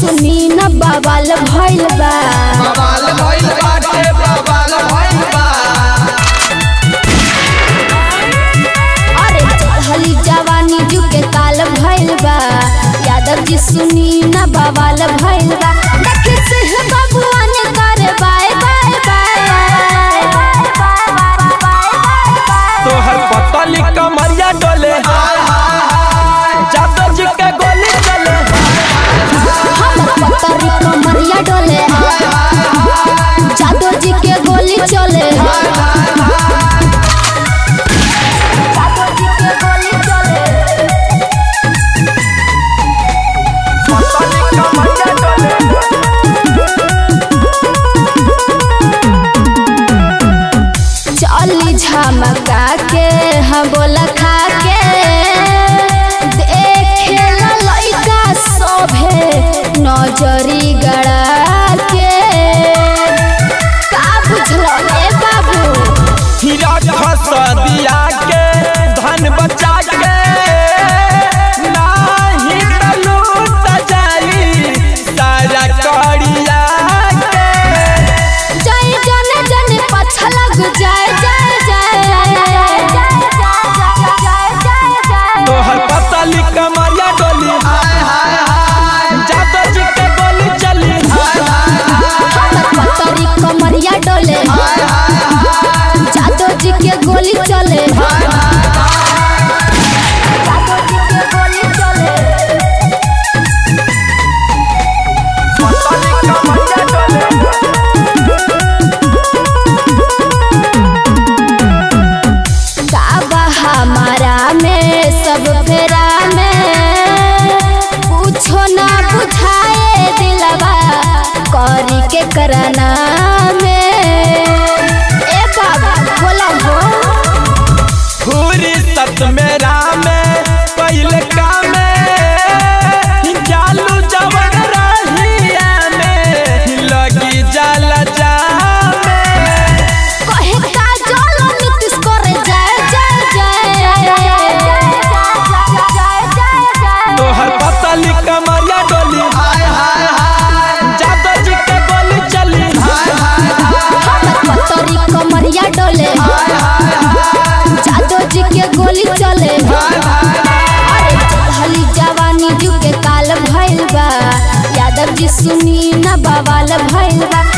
सुनी न बवाल भइल बा, बवाल भइल बाटे, बवाल भइल बा। अरे हली जवानी जुके ताल भइल बा, यादव जी सुनी न बवाल भइल बा। देखि सिंह बबुआ ने करे बाय बाय बाय तोहर पतली कमरिया डोले यादव जी के गोली चले जादव जी के गोली चले चली झमका के हम बोला खा के देखे लइका सोभे नजरी गड़ा के कराना में ए बाबा बोला हो पूरी सत मेरा में पहले काम में जालू जवन रहिया में लगी जाला जा में कहे का जोलो नीतिश करे जाए जाए जाए तोहर पतली कमरिया डोली हाय हाय कमरिया डोले जादव जी के गोली चले हली जवानी जुके ताल भइल बा यादव जी सुनी न बवाल भइल बा।